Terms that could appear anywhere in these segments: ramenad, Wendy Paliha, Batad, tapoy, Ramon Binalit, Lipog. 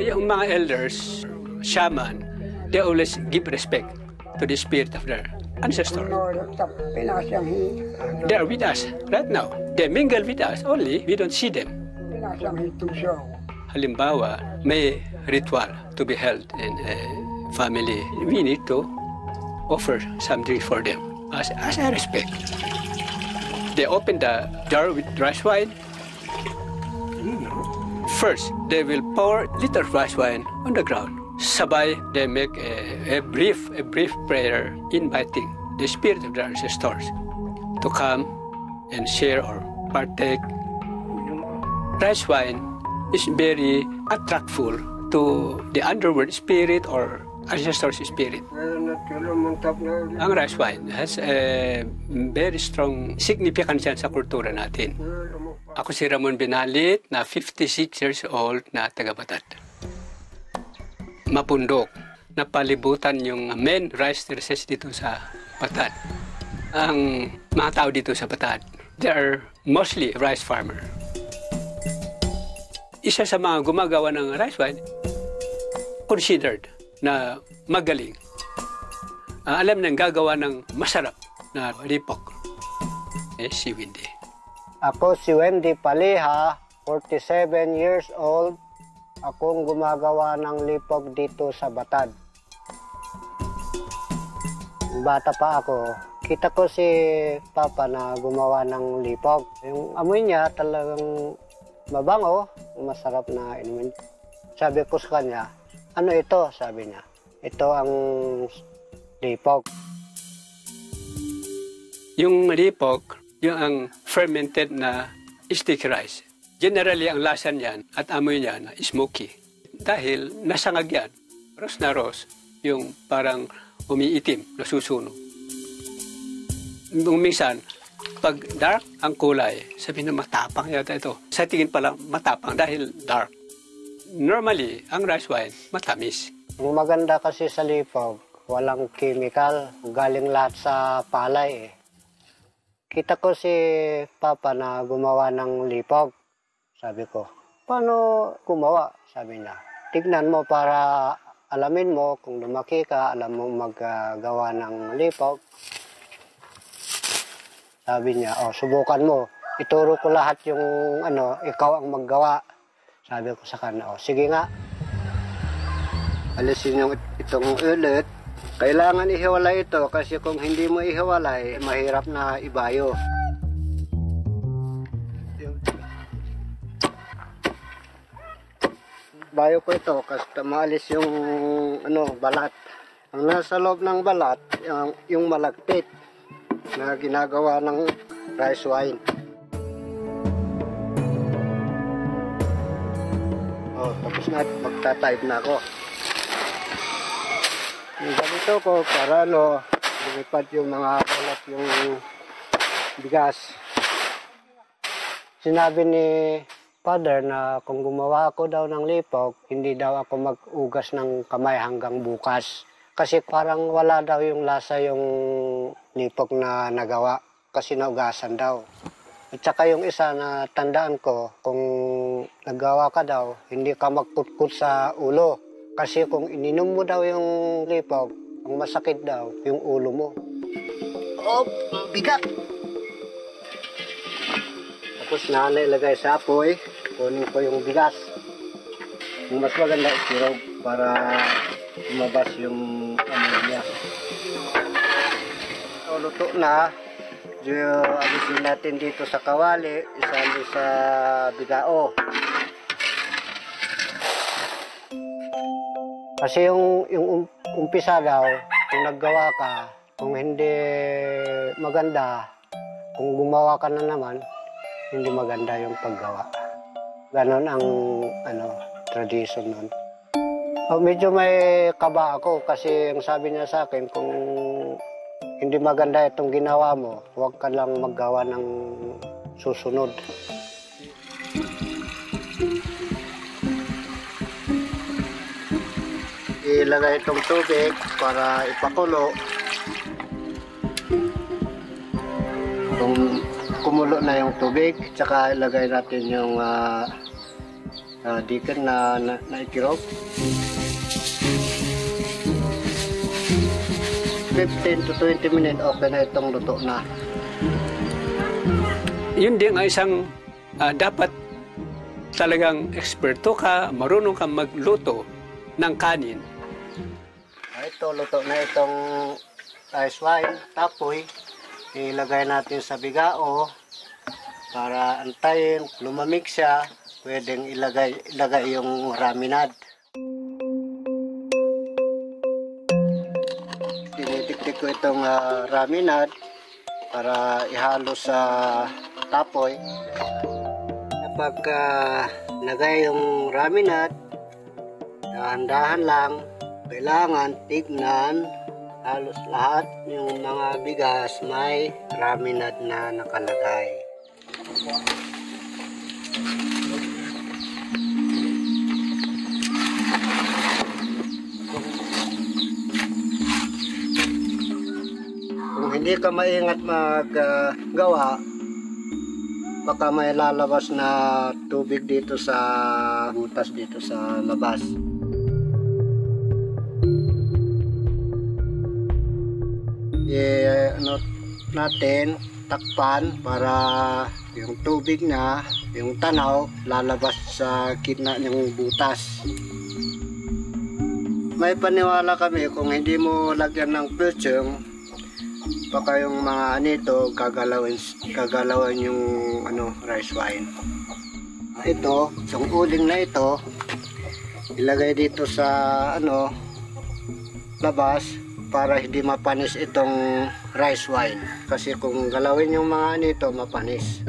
Yung mga elders, shaman, they always give respect to the spirit of their ancestors. They are with us right now. They mingle with us, only we don't see them. Halimbawa, may ritual to be held in a family. We need to offer something for them as a respect. They open the jar with rice wine. First, they will pour a little rice wine on the ground. Sabay, they make a brief prayer inviting the spirit of their ancestors to come and share or partake. Rice wine is very attractful to the underworld spirit or ancestors' spirit. Ang rice wine has a very strong significance sa kultura natin. Ako si Ramon Binalit, na 56 years old na taga Batad. Mapundok, napalibutan yung main rice terraces dito sa Batad. Ang mga tao dito sa Batad, they are mostly rice farmer. Isa sa mga gumagawa ng rice wine, considered na magaling. Alam nang gagawa ng masarap na lipog. Si Wendy. Ako si Wendy Paliha, 47 years old. Akong gumagawa ng lipog dito sa Batad. Bata pa ako, kita ko si Papa na gumawa ng lipog. Yung amoy niya talagang mabango, masarap na inumin. Sabi ko sa kanya, ano ito? Sabi niya, ito ang lipog. Yung lipog, yung ang fermented na stick rice. Generally, ang lasa niyan at amoy niya na smoky. Dahil nasangag yan, ros na ros, yung parang umiitim, nasusunog. Nung minsan, pag dark ang kulay, sabihin na matapang yata ito. Sa tingin pala, matapang dahil dark. Normally, ang rice wine, matamis. Ang maganda kasi sa lipog, walang chemical, galing lahat sa palay. Kita ko si Papa na gumawa ng lipog. Sabi ko, paano gumawa? Sabi niya, tignan mo para alamin mo kung lumaki ka, alam mo maggawa ng lipog. Sabi niya, oh, subukan mo. Ituro ko lahat yung ano, ikaw ang maggawa. Sabi ko sa kanya, oh, sige nga. Alisin yung itong ulit. Kailangan ihiwalay ito kasi kung hindi mo ihiwalay, mahirap na ibayo. Bayo ko ito kasi maalis yung ano, balat. Ang nasa loob ng balat, yung malagpit na ginagawa ng rice wine. Oh, tapos na, magta-type na ako. Yung ganito ko para no, lumipad yung mga balat, yung bigas. Sinabi ni Father na kung gumawa ako daw ng lipog, hindi daw ako mag-ugas ng kamay hanggang bukas. Kasi parang wala daw yung lasa yung lipog na nagawa kasi naugasan daw. At saka yung isa na tandaan ko, kung nagawa ka daw, hindi ka magkutkut sa ulo. Kasi kung ininom mo daw yung lipog, ang masakit daw yung ulo mo. Oh, bigat! Tapos na nailagay sa apoy. Kunin ko yung bigas. Yung mas maganda isirog para lumabas yung amoy niya. So, luto na. Alisin natin dito sa kawali. Isali sa bigao. Kasi yung umpisa daw, kung naggawa ka, kung hindi maganda, kung gumawa ka na naman, hindi maganda yung paggawa. Ganon ang ano, tradisyon nun. Oh, medyo may kaba ako kasi ang sabi niya sa akin, kung hindi maganda itong ginawa mo, huwag ka lang maggawa ng susunod. Ilagay itong tubig para ipakulo. Kung kumulo na yung tubig, tsaka ilagay natin yung diken na ikirog. 15 to 20 minutes, okay na itong luto na. Yun din ay isang dapat talagang eksperto ka, marunong ka magluto ng kanin. Ito, luto na itong rice wine, tapoy. Ilagay natin sa bigao para antayin, lumamig siya. Pwedeng ilagay yung ramenad. Tinitik ko itong ramenad para ihalo sa tapoy. Kapag nagay yung ramenad, dahan-dahan lang, kailangan tignan halos lahat yung mga bigas may ramenad na nakalagay. Hindi ka maingat maggawa, baka may lalabas na tubig dito sa butas dito sa labas. Natin takpan para yung tubig na yung tanaw lalabas sa gitna ng butas. May paniwala kami kung hindi mo lagyan ng pulsong, baka yung mga nito gagalawin yung rice wine. Ito, yung uling na ito, ilagay dito sa labas para hindi mapanis itong rice wine. Kasi kung galawin yung mga nito, mapanis.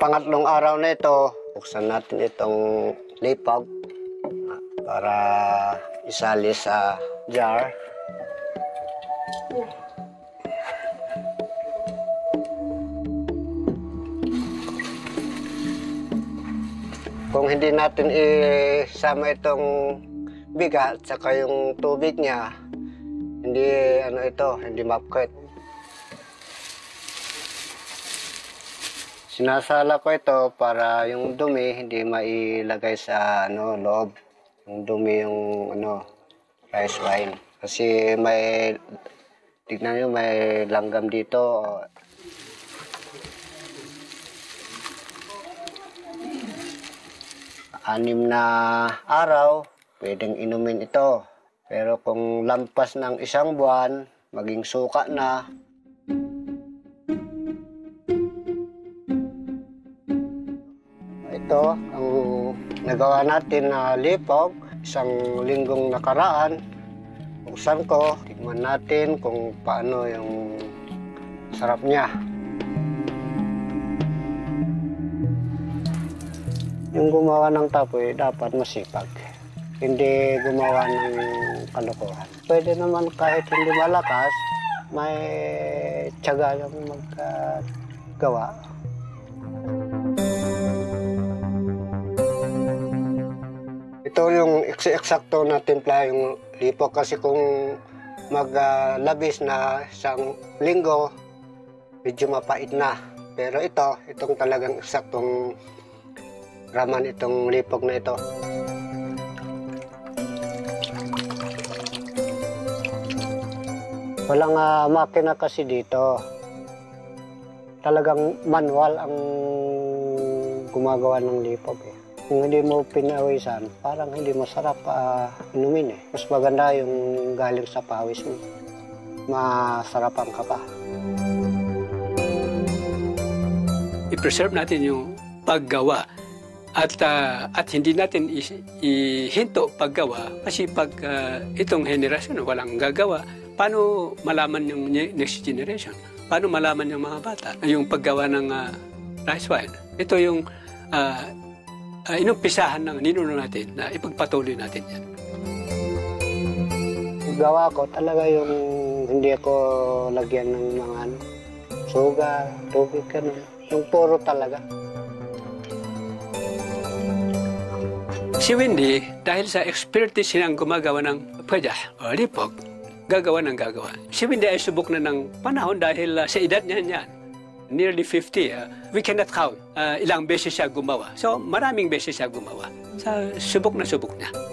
Pangatlong araw na ito, buksan natin itong lipog para isali sa jar. Kung hindi natin isama itong biga at saka yung tubig niya, hindi mapkit. Sinasala ko ito para yung dumi hindi mailagay sa loob. Yung dumi yung rice wine. Kasi tignan nyo, may langgam dito. Anim na araw, pwedeng inumin ito. Pero kung lampas ng isang buwan, maging suka na. Ito ang nagawa natin na lipog isang linggong nakaraan. Buksan ko, tignan natin kung paano yung sarap niya. Yung gumawa ng tapoy dapat masipag, hindi gumawa ng kalokohan. Pwede naman kahit hindi malakas, may tiyaga yung maggawa. Ito yung eksakto na timpla yung lipog, kasi kung maglabis na isang linggo, medyo mapait na. Pero itong talagang eksaktong raman itong lipog na ito. Walang makina kasi dito. Talagang manual ang gumagawa ng lipog Kung hindi mo pinawisan, parang hindi masarap inumin Mas maganda yung galing sa pawis mo. Masarapan ka pa. I-preserve natin yung paggawa at hindi natin ihinto paggawa, kasi pag itong generation walang gagawa, paano malaman yung next generation? Paano malaman yung mga bata yung paggawa ng rice wine? Ito yung inumpisahan ng ninuno natin na ipagpatuloy natin yan. Gawa ko talaga yung hindi ako lagyan ng mga sugar, tubig, Yung puro talaga. Si Wendy, dahil sa expertise niyang gumagawa ng pweda o lipog, gagawa ng gagawa. Si Wendy ay subok na ng panahon dahil sa edad niya niyan, nearly 50. We cannot count ilang beses siya gumawa. So maraming beses siya gumawa. So, subok na subok niya.